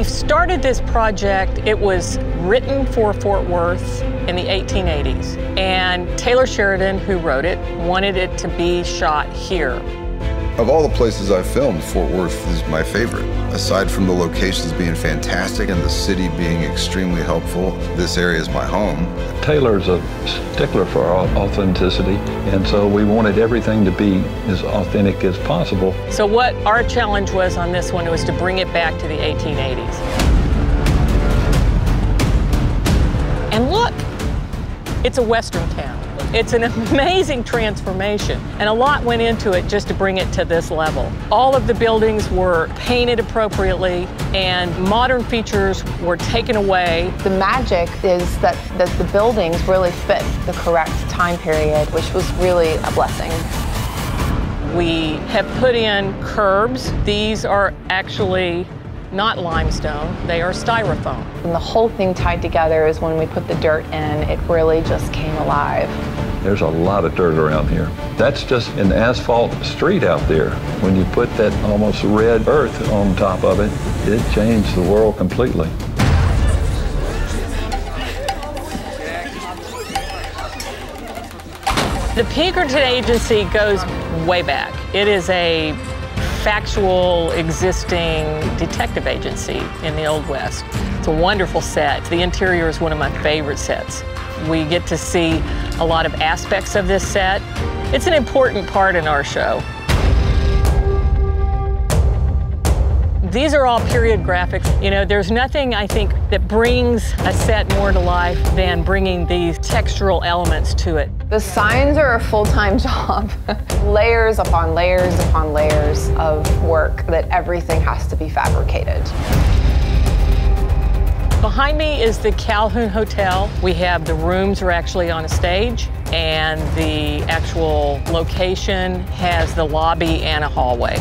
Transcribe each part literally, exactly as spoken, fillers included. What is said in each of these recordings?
we started this project, it was written for Fort Worth in the eighteen eighties, and Taylor Sheridan, who wrote it, wanted it to be shot here. Of all the places I've filmed, Fort Worth is my favorite. Aside from the locations being fantastic and the city being extremely helpful, this area is my home. Taylor's a stickler for authenticity, and so we wanted everything to be as authentic as possible. So what our challenge was on this one was to bring it back to the eighteen eighties. And look, it's a Western town. It's an amazing transformation, and a lot went into it just to bring it to this level. All of the buildings were painted appropriately, and modern features were taken away. The magic is that, that the buildings really fit the correct time period, which was really a blessing. We have put in curbs. These are actually not limestone, they are styrofoam. And the whole thing tied together is when we put the dirt in, it really just came alive. There's a lot of dirt around here. That's just an asphalt street out there. When you put that almost red earth on top of it, it changed the world completely. The Pinkerton agency goes way back. It is a factual, existing detective agency in the Old West. It's a wonderful set. The interior is one of my favorite sets. We get to see a lot of aspects of this set. It's an important part in our show. These are all period graphics. You know, there's nothing, I think, that brings a set more to life than bringing these textural elements to it. The signs are a full-time job. Layers upon layers upon layers of work that everything has to be fabricated. Behind me is the Calhoun Hotel. We have the rooms are actually on a stage, and the actual location has the lobby and a hallway.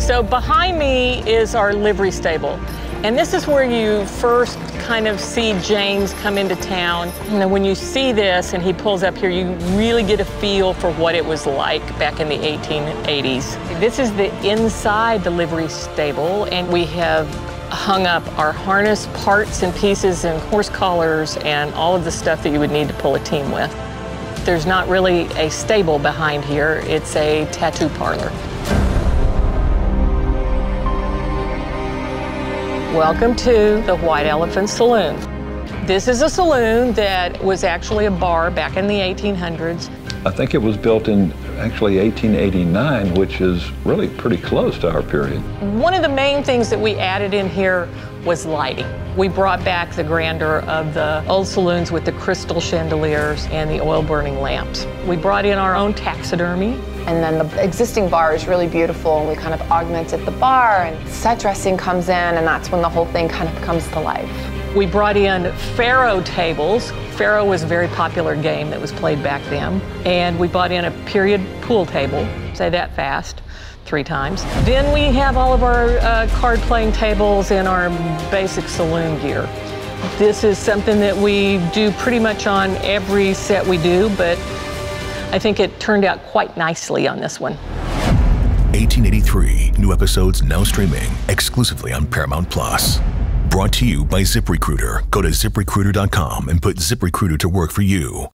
So behind me is our livery stable. And this is where you first kind of see James come into town. And when you see this and he pulls up here, you really get a feel for what it was like back in the eighteen eighties. This is the inside the livery stable, and we have hung up our harness parts and pieces and horse collars and all of the stuff that you would need to pull a team with. There's not really a stable behind here. It's a tattoo parlor. Welcome to the White Elephant Saloon. This is a saloon that was actually a bar back in the eighteen hundreds. I think it was built in actually eighteen eighty-nine, which is really pretty close to our period. One of the main things that we added in here was lighting. We brought back the grandeur of the old saloons with the crystal chandeliers and the oil-burning lamps. We brought in our own taxidermy. And then the existing bar is really beautiful, and we kind of augmented the bar, and set dressing comes in, and that's when the whole thing kind of comes to life. We brought in Faro tables. Faro was a very popular game that was played back then. And we brought in a period pool table, say that fast, three times. Then we have all of our uh, card playing tables and our basic saloon gear. This is something that we do pretty much on every set we do, but I think it turned out quite nicely on this one. eighteen eighty-three, new episodes now streaming exclusively on Paramount plus. Brought to you by ZipRecruiter. Go to zip recruiter dot com and put ZipRecruiter to work for you.